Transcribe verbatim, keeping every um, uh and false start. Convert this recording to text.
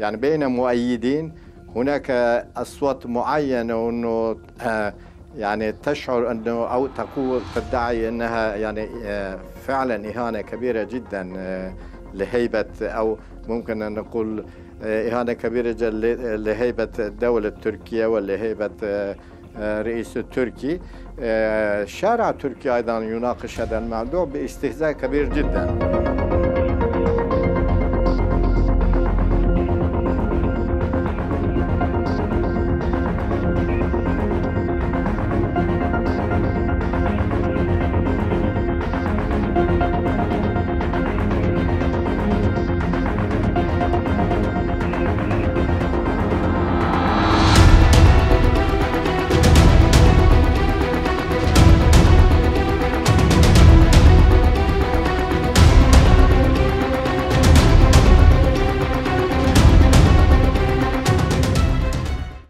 يعني بين مؤيدين هناك أصوات معينة وأنه يعني تشعر أنه أو تقول تدعي أنها يعني فعلا إهانة كبيرة جدا لهيبة أو ممكن أن نقول إهانة كبيرة لهيبة الدولة التركية ولهيبة رئيس التركي. شارع تركيا أيضا يناقش هذا الموضوع باستهزاء كبير جدا.